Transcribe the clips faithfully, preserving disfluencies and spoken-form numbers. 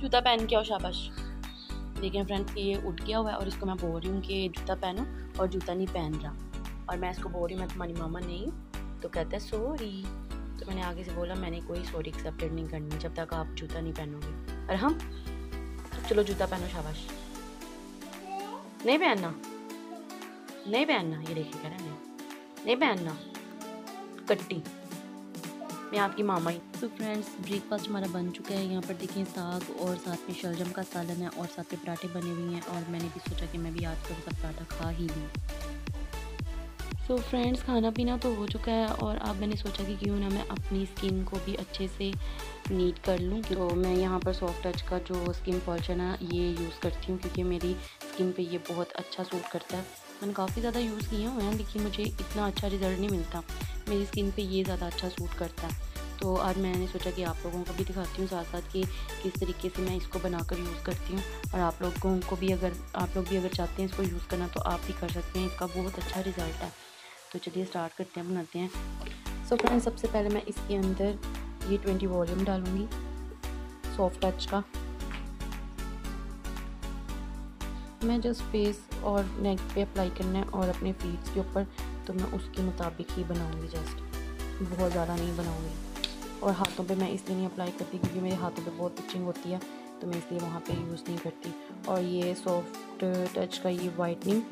जूता पहन के आओ शाबाश। देखें फ्रेंड्स कि ये उठ गया हुआ है और इसको मैं बोल रही हूँ कि जूता पहनो और जूता नहीं पहन रहा, और मैं इसको बोल रही हूँ मैं तुम्हारी मामा नहीं, तो कहता है सॉरी। तो मैंने आगे से बोला मैंने कोई सॉरी एक्सेप्टेड नहीं करनी जब तक आप जूता नहीं पहनोगे। और हम चलो जूता पहनो शाबाश, नहीं पहनना नहीं पहनना, ये देखिए कह रहा है नहीं पहनना कट्टी, मैं आपकी मामा ही। तो फ्रेंड्स ब्रेकफास्ट हमारा बन चुका है, यहाँ पर देखें साग और साथ में शलजम का सालन है और साथ में पराठे बने हुए हैं, और मैंने भी सोचा कि मैं भी आज थोड़ा सा पराठा खा ही लूँ। तो फ्रेंड्स खाना पीना तो हो चुका है और अब मैंने सोचा कि क्यों ना मैं अपनी स्किन को भी अच्छे से नीट कर लूँ। तो मैं यहाँ पर सॉफ्ट टच का जो स्किन पॉलिशन है ये यूज़ करती हूँ क्योंकि मेरी स्किन पे ये बहुत अच्छा सूट करता है। मैंने काफ़ी ज़्यादा यूज़ किए हुए हैं लेकिन मुझे इतना अच्छा रिज़ल्ट नहीं मिलता, मेरी स्किन पे ये ज़्यादा अच्छा सूट करता है। तो आज मैंने सोचा कि आप लोगों को भी दिखाती हूँ साथ साथ कि किस तरीके से मैं इसको बनाकर यूज़ करती हूँ, और आप लोगों को भी अगर आप लोग भी अगर चाहते हैं इसको यूज़ करना तो आप भी कर सकते हैं, इसका बहुत अच्छा रिज़ल्ट है। तो चलिए स्टार्ट करते हैं, बनाते हैं। सो so फ्रेंड्स सबसे पहले मैं इसके अंदर ये ट्वेंटी वॉल्यूम डालूँगी सॉफ्ट टच का। मैं जो फेस और नेक पे अप्लाई करना है और अपने फीट्स के ऊपर, तो मैं उसके मुताबिक ही बनाऊंगी, जस्ट बहुत ज़्यादा नहीं बनाऊंगी। और हाथों पे मैं इसलिए नहीं अप्लाई करती क्योंकि मेरे हाथों पे बहुत पिचिंग होती है, तो मैं इसलिए वहाँ पे यूज़ नहीं करती। और ये सॉफ्ट टच का ये वाइटनिंग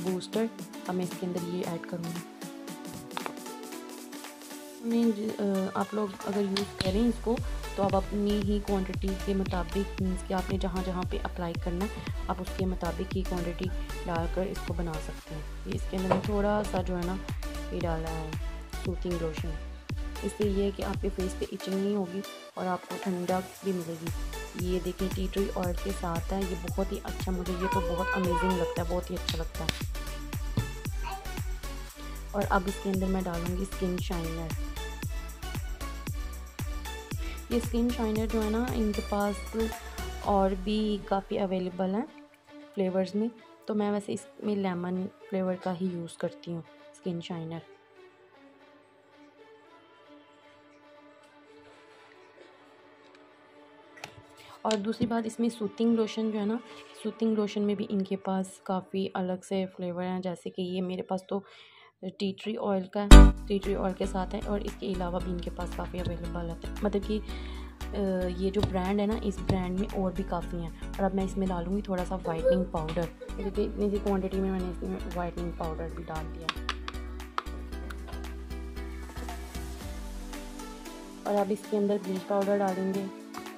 बूस्टर अब मैं इसके अंदर ये ऐड करूँगी। मैं आप लोग अगर यूज़ करें इसको तो आप अपनी ही क्वांटिटी के मुताबिक, मीन्स कि आपने जहाँ जहाँ पे अप्लाई करना है आप उसके मुताबिक ही क्वांटिटी डालकर इसको बना सकते हैं। इसके अंदर में थोड़ा सा जो है ना ये डाला है सूथिंग लोशन, इससे ये है कि आपके फेस पे इचिंग नहीं होगी और आपको ठंडक भी मिलेगी। ये देखिए टी ट्री ऑयल के साथ है, ये बहुत ही अच्छा, मुझे ये तो बहुत अमेजिंग लगता है, बहुत ही अच्छा लगता है। और अब इसके अंदर मैं डालूँगी स्किन शाइनर। ये स्किन शाइनर जो है ना इनके पास और भी काफ़ी अवेलेबल हैं फ्लेवर्स में, तो मैं वैसे इसमें लेमन फ्लेवर का ही यूज़ करती हूँ स्किन शाइनर। और दूसरी बात इसमें सूथिंग लोशन जो है ना, सूथिंग लोशन में भी इनके पास काफ़ी अलग से फ्लेवर हैं, जैसे कि ये मेरे पास तो टी ट्री ऑयल का टी ट्री ऑयल के साथ है, और इसके अलावा भी इनके पास काफ़ी अवेलेबल है। मतलब कि ये जो ब्रांड है ना इस ब्रांड में और भी काफ़ी हैं। और अब मैं इसमें डालूँगी थोड़ा सा वाइटनिंग पाउडर, क्योंकि इतनी सी क्वांटिटी में मैंने इसमें वाइटनिंग पाउडर भी डाल दिया। और अब इसके अंदर ब्लीच पाउडर डालेंगे,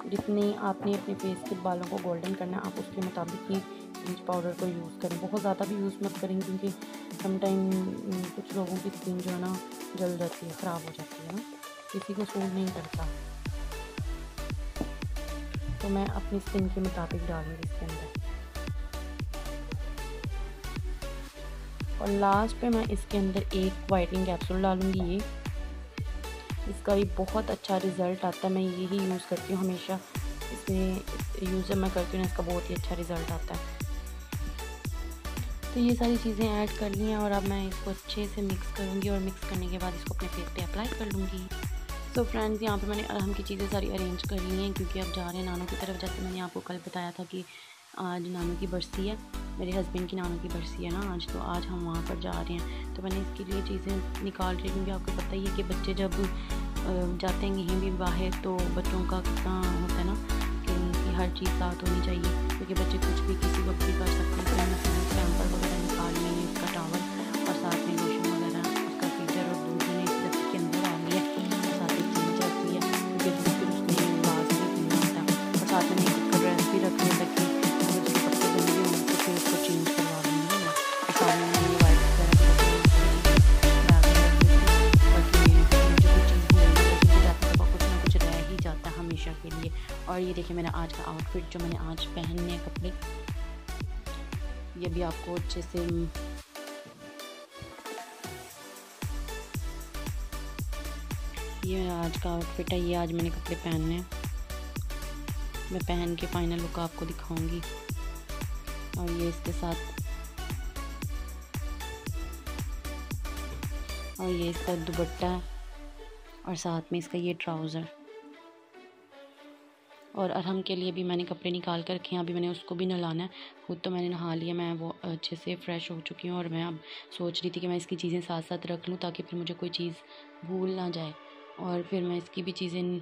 जितनी आपने अपने फेस के बालों को गोल्डन करना आप उसके मुताबिक ही ब्लीच पाउडर को यूज़ करें। बहुत ज़्यादा भी यूज़ मत करें क्योंकि समटाइम कुछ लोगों की स्किन जो है ना जल जाती है, ख़राब हो जाती है ना, किसी को सूट नहीं करता। तो मैं अपनी स्किन के मुताबिक डालूँगी इसके अंदर। और लास्ट पे मैं इसके अंदर एक वाइटनिंग कैप्सूल डालूँगी, ये इसका भी बहुत अच्छा रिज़ल्ट आता है, मैं यही यूज़ करती हूँ हमेशा, इसमें यूज़ मैं करती हूँ, इसका बहुत ही अच्छा रिज़ल्ट आता है। तो ये सारी चीज़ें ऐड कर ली हैं और अब मैं इसको अच्छे से मिक्स करूँगी, और मिक्स करने के बाद इसको अपने फेस पे अप्लाई कर लूँगी। सो फ्रेंड्स यहाँ पे मैंने अरहम की चीज़ें सारी अरेंज कर ली हैं क्योंकि अब जा रहे हैं नानों की तरफ। जैसे मैंने आपको कल बताया था कि आज नानों की बरसी है, मेरे हस्बैंड की नानों की बरसी है ना आज, तो आज हम वहाँ पर जा रहे हैं। तो मैंने इसके लिए चीज़ें निकाल रही, क्योंकि आपको पता ही है कि बच्चे जब जाते हैं कहीं भी बाहर तो बच्चों का कितना होता है ना कि उनकी हर चीज़ साथ होनी चाहिए, क्योंकि बच्चे कुछ भी किसी वक्त भी कर सकते हैं। शैम्पर वगैरह निकालनी है, इसका टावल और साथ में लोशन वगैरह, उसका फीचर और दूध मैंने इस डब्बे के अंदर डाल लिया और साथ में चीनी जाती है क्योंकि दूध फिर उसने लाज में पीना होता, और साथ में उसका ड्रेस भी रखने लगी, अगर उसके कपड़े बने हुए होंगे तो फिर उसको चेंज करवा देंगे ना। और साथ में मैंने वाइट वगैरह कुछ ना कुछ रह ही जाता है हमेशा के लिए। और ये देखिए मैंने आज का आउटफिट जो मैंने आज पहनने हैं कपड़े, ये भी आपको अच्छे से ये आज का आउटफिट है, ये आज मैंने कपड़े पहने हैं, मैं पहन के फाइनल लुक आपको दिखाऊंगी। और ये इसके साथ, और ये इसका दुपट्टा, और साथ में इसका ये ट्राउज़र। और अरहम के लिए भी मैंने कपड़े निकाल कर रखे हैं, अभी मैंने उसको भी नहलाना है। खुद तो मैंने नहा लिया, मैं वो अच्छे से फ़्रेश हो चुकी हूँ और मैं अब सोच रही थी कि मैं इसकी चीज़ें साथ साथ रख लूँ ताकि फिर मुझे कोई चीज़ भूल ना जाए और फिर मैं इसकी भी चीज़ें।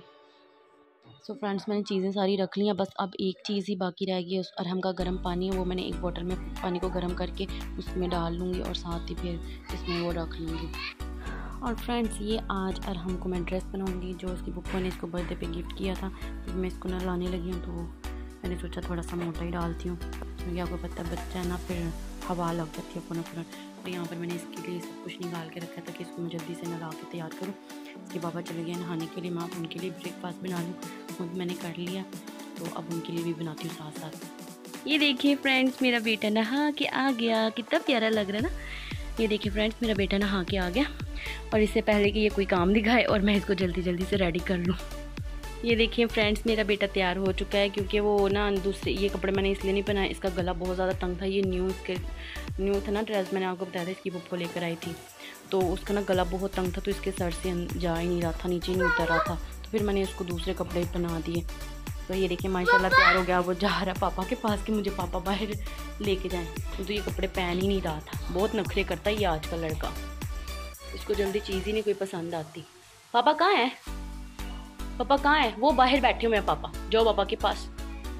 सो so फ्रेंड्स, मैंने चीज़ें सारी रख ली हैं, बस अब एक चीज़ ही बाकी रह गई है, उस अरहम का गर्म पानी है। वो मैंने एक बोतल में पानी को गर्म करके उसमें डाल लूँगी और साथ ही फिर इसमें वो रख लूँगी। और फ्रेंड्स, ये आज अरहम को मैं ड्रेस बनाऊंगी जो उसकी बुक्को ने इसको बर्थडे पे गिफ्ट किया था। तो मैं इसको नहलाने लगी हूँ तो मैंने सोचा थोड़ा सा मोटा ही डालती हूँ क्योंकि आपको पता है बच्चा है ना, फिर हवा लग जाती है अपना पूरा। और यहाँ पर मैंने इसके लिए सब कुछ निकाल के रखा था कि इसको मैं जल्दी से नहला के तैयार करूँ। इसके पापा चले गए नहाने के लिए, मैं उनके लिए ब्रेकफास्ट बना लूँ, खुद मैंने कर लिया तो अब उनके लिए भी बनाती हूँ साथ साथ। ये देखिए फ्रेंड्स, मेरा बेटा नहा के आ गया, कितना प्यारा लग रहा है ना। ये देखिए फ्रेंड्स, मेरा बेटा नहा के आ गया और इससे पहले कि ये कोई काम दिखाए और मैं इसको जल्दी जल्दी से रेडी कर लूँ। ये देखिए फ्रेंड्स, मेरा बेटा तैयार हो चुका है क्योंकि वो ना दूसरे ये कपड़े मैंने इसलिए नहीं पहनाए, इसका गला बहुत ज़्यादा तंग था। ये न्यू इसके न्यू था ना ड्रेस, मैंने आपको बताया था इसकी बुक को लेकर आई थी, तो उसका ना गला बहुत तंग था तो इसके सर से जा ही नहीं रहा था, नीचे नहीं उतर रहा था, तो फिर मैंने इसको दूसरे कपड़े पहना दिए। तो ये देखिए माशाल्लाह तैयार हो गया, वो जा रहा पापा के पास कि मुझे पापा बाहर लेके जाएँ, तो ये कपड़े पहन ही नहीं रहा था। बहुत नखरे करता है ये आज का लड़का, इसको जल्दी चीज़ ही नहीं कोई पसंद आती। पापा कहाँ है, पापा कहाँ है? वो बाहर बैठे हुए हैं पापा, जाओ पापा के पास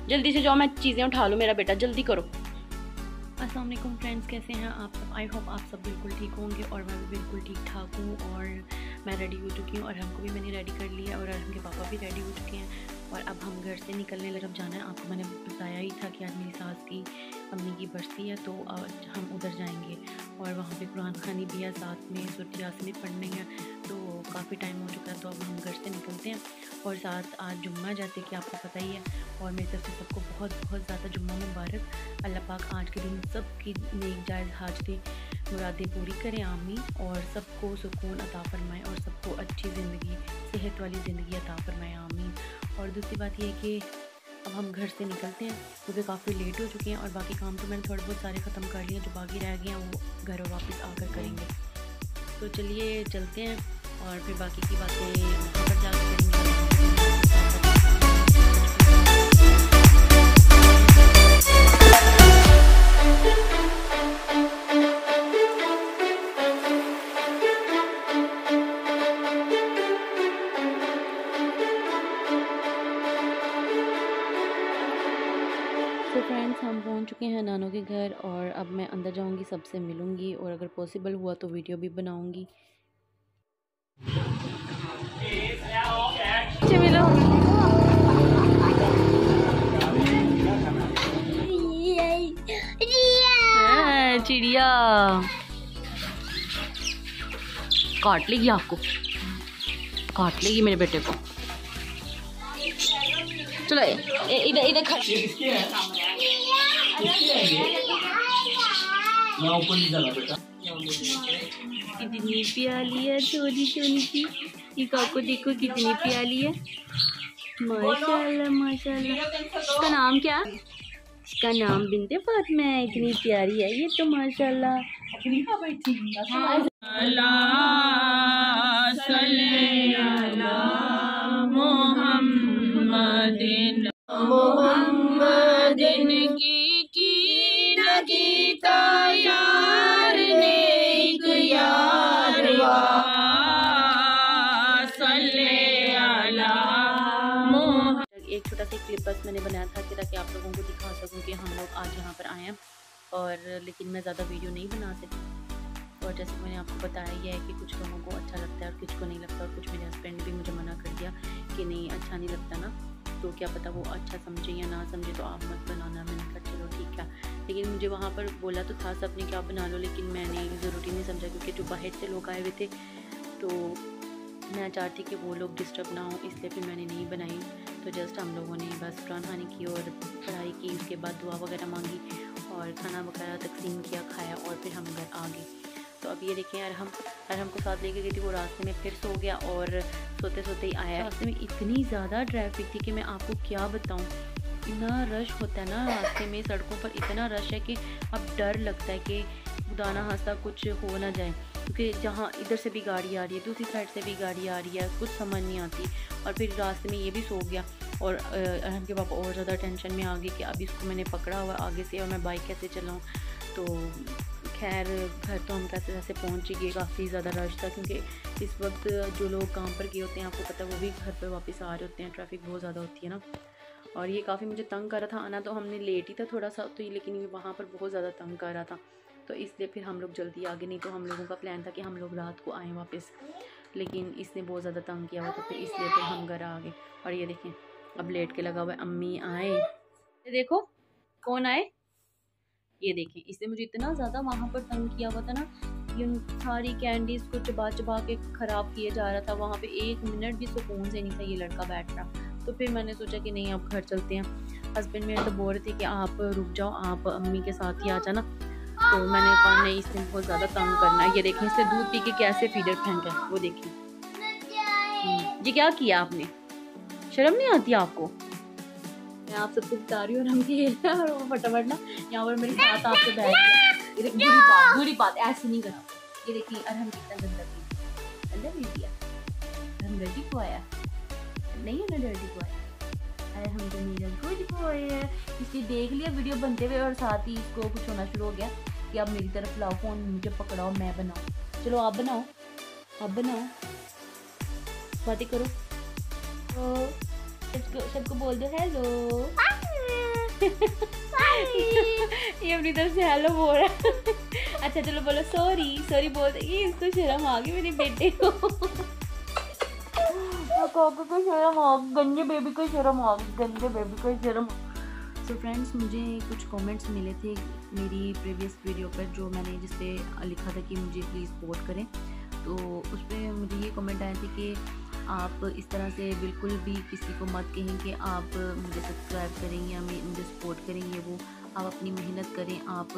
जल्दी से जाओ, मैं चीज़ें उठा लूँ, मेरा बेटा जल्दी करो। अस्सलाम वालेकुम फ्रेंड्स, कैसे हैं आप सब? आई होप आप सब बिल्कुल ठीक होंगे और मैं भी बिल्कुल ठीक ठाक हूँ। और मैं रेडी हो चुकी हूँ और हमको भी मैंने रेडी कर लिया और अरहम के पापा भी रेडी हो चुके हैं और अब हम घर से निकलने लगे। अब जाना है, आपको मैंने बताया ही था कि आज मेरी सास की अम्मी की बरसी है तो आज हम उधर जाएंगे और वहाँ पे कुरान खानी भी है, साथ में सूरह यासीन पढ़नी है, तो काफ़ी टाइम हो चुका है तो अब हम घर से निकलते हैं। और साथ आज जुम्मा, जैसे कि आपको पता ही है, और मेरी तरफ से सबको बहुत बहुत ज़्यादा जुम्मा मुबारक। अल्लाह पाक आज के दिन सब की नेक जायज़ हाजरी मुरादें पूरी करें, आमीन। और सबको सुकून अता फरमाएँ और सबको अच्छी ज़िंदगी, सेहत वाली ज़िंदगी अता फरमाएँ, आमीन। और दूसरी बात यह कि अब हम घर से निकलते हैं क्योंकि काफ़ी लेट हो चुके हैं और बाकी काम तो मैंने थोड़े बहुत सारे ख़त्म कर लिए, जो बाकी रह गए हैं वो घर वापस आकर करेंगे। तो चलिए चलते हैं और फिर बाकी की बातें वहाँ पर जाकर करेंगे। चुके हैं नानो के घर और अब मैं अंदर जाऊंगी, सबसे मिलूंगी और अगर पॉसिबल हुआ तो वीडियो भी बनाऊंगी। मिलो चिड़िया काट लेगी, आपको काट लेगी मेरे बेटे को। चलो इधर इधर कितनी प्याली है छोटी छोटी सी, ये काको देखो कितनी प्याली है, माशाल्लाह माशाल्लाह। इसका नाम क्या? इसका नाम बिनते फातिमा है, इतनी प्यारी है ये तो माशाल्लाह। एक छोटा सा क्लिप बस मैंने बनाया था कि ताकि आप लोगों को दिखा सकूं कि हम लोग आज यहाँ पर आए हैं, और लेकिन मैं ज़्यादा वीडियो नहीं बना सकती। और जैसे मैंने आपको बताया ही है कि कुछ लोगों को अच्छा लगता है और कुछ को नहीं लगता, और कुछ मेरे हस्बैंड भी मुझे मना कर दिया कि नहीं अच्छा नहीं लगता ना, तो क्या पता वो अच्छा समझे या ना समझे, तो आप मत बनाना। मैंने कहा चलो ठीक है, लेकिन मुझे वहाँ पर बोला तो था सबने क्या बना लो, लेकिन मैंने ज़रूरी नहीं समझा क्योंकि जो बाहर से लोग आए हुए थे तो मैं चाहती कि वो लोग डिस्टर्ब ना हो, इसलिए फिर मैंने नहीं बनाई। तो जस्ट हम लोगों ने बस कुरान खानी की और पढ़ाई की, उसके बाद दुआ वगैरह मांगी और खाना वगैरह तकसीम किया, खाया और फिर हम घर आ गए। तो अब ये देखें अरहम, अरहम को साथ लेके गई थी, वो रास्ते में फिर सो गया और सोते सोते ही आया। रास्ते में इतनी ज़्यादा ट्रैफिक थी कि मैं आपको क्या बताऊँ, इतना रश होता है ना रास्ते में, सड़कों पर इतना रश है कि अब डर लगता है कि खुदा ना खास्ता कुछ हो ना जाए। क्योंकि जहाँ इधर से भी गाड़ी आ रही है, दूसरी साइड से भी गाड़ी आ रही है, कुछ समझ नहीं आती। और फिर रास्ते में ये भी सो गया और अरहम के पापा और ज़्यादा टेंशन में आ गए कि अब इसको मैंने पकड़ा हुआ आगे से और मैं बाइक कैसे चलाऊँ। तो खैर घर तो हम कैसे कैसे पहुँच गए, काफ़ी ज़्यादा रश था क्योंकि इस वक्त जो लोग काम पर गए होते हैं आपको पता है वो भी घर पर वापस आ रहे होते हैं, ट्रैफिक बहुत ज़्यादा होती है ना। और ये काफ़ी मुझे तंग कर रहा था, आना तो हमने लेट ही था थोड़ा सा तो, लेकिन ये वहाँ पर बहुत ज़्यादा तंग कर रहा था तो इसलिए फिर हम लोग जल्दी आ गए। नहीं तो हम लोगों का प्लान था कि हम लोग रात को आएँ वापस, लेकिन इसने बहुत ज़्यादा तंग किया हुआ तो फिर इसलिए फिर हम घर आ गए। और ये देखें अब लेट के लगा हुआ है, अम्मी आए, देखो कौन आए, ये देखें। इसने मुझे इतना ज़्यादा वहाँ पर तंग किया हुआ था ना कि उन सारी कैंडीज़ को चबा चबा के ख़राब किया जा रहा था, वहाँ पे एक मिनट भी सुकून से नहीं था ये लड़का बैठ रहा। तो फिर मैंने सोचा कि नहीं अब घर चलते हैं। हस्बैंड मेरे तो बोल रहे थे कि आप रुक जाओ, आप अम्मी के साथ ही आ जाना, तो मैंने कहा नहीं इसने बहुत ज़्यादा तंग करना है। ये देखें इसने दूध पी के कैसे फीडर फेंका है, वो देखें। ये क्या किया आपने, शर्म नहीं आती आपको? मैं आप सबको बता रही हूँ और हम ये और वो फटाफट ना यहाँ पर मेरे साथ आपसे बैठ गए। बुरी बात बुरी बात ऐसे नहीं करा। ये देखिए अरहम कितना गंदा किया, अंदर नहीं दिया अरहम, डर्टी को आया नहीं है ना, डर्टी को आया अरहम तो नीरज गुड बॉय है। इसलिए देख लिया वीडियो बनते हुए और साथ ही इसको कुछ होना शुरू हो गया कि आप मेरी तरफ लाओ फोन, मुझे पकड़ाओ, मैं बनाऊँ, चलो आप बनाओ आप बनाओ बातें करो, सबको बोल दो हेलो। ये अपनी तरफ से हेलो बोल रहा है। अच्छा चलो बोलो सॉरी सॉरी बोल दो। ये इसको शर्म आ गई मेरे बेटे को, काका को शर्म आ गई, गंजे बेबी को शर्म आ गई, गंजे बेबी को शर्म। तो फ्रेंड्स मुझे कुछ कमेंट्स मिले थे मेरी प्रीवियस वीडियो पर जो मैंने जिस पे लिखा था कि मुझे प्लीज़ सपोर्ट करें, तो उस पर मुझे ये कमेंट आए थे कि आप इस तरह से बिल्कुल भी किसी को मत कहें कि आप मुझे सब्सक्राइब करेंगे या मुझे सपोर्ट करेंगे, वो आप अपनी मेहनत करें, आप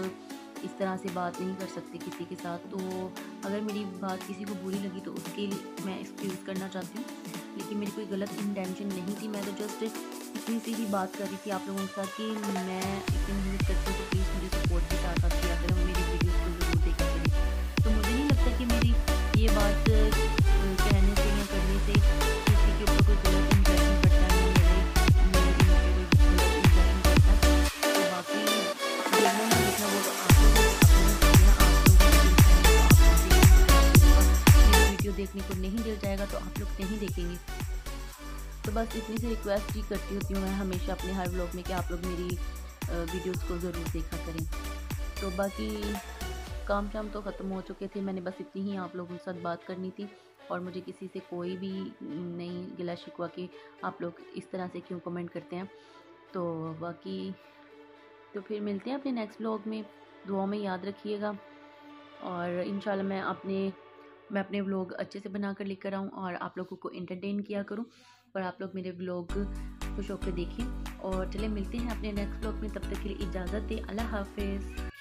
इस तरह से बात नहीं कर सकते किसी के साथ। तो अगर मेरी बात किसी को बुरी लगी तो उसके लिए मैं एक्सक्यूज़ करना चाहती हूँ, लेकिन मेरी कोई गलत इंटेंशन नहीं थी। मैं तो जस्ट इतनी सी ही बात कर रही थी आप लोगों के साथ कि मैं इतनी मेहनत करती हूँ तो प्लीज़ मुझे सपोर्ट के साथ साथ किया करें, मेरी वीडियोज़ को जरूर देखा करें। तो मुझे नहीं लगता कि मेरी ये बात कहने से या करने से किसी के ऊपर कोई गलत इंप्रेशन पड़ता है, तो बाकी जो मैंने लिखा वो आप वीडियो देखने को नहीं दिल जाएगा तो आप लोग नहीं देखेंगे। तो बस इतनी सी रिक्वेस्ट ही करती होती हूँ मैं हमेशा अपने हर व्लॉग में कि आप लोग मेरी वीडियोज़ को ज़रूर देखा करें। तो बाकी काम शाम तो ख़त्म हो चुके थे, मैंने बस इतनी ही आप लोगों के साथ बात करनी थी और मुझे किसी से कोई भी नहीं गिला शिकवा कि आप लोग इस तरह से क्यों कमेंट करते हैं। तो बाकी तो फिर मिलते हैं अपने नेक्स्ट व्लॉग में, दुआ में याद रखिएगा और इंशाल्लाह मैं अपने मैं अपने व्लॉग अच्छे से बना कर लेकर आऊँ और आप लोगों को एंटरटेन किया करूँ और आप लोग मेरे व्लॉग खुश होकर देखें। और चले मिलते हैं अपने नेक्स्ट व्लॉग में, तब तक के लिए इजाज़त दें, अल्लाह हाफिज़।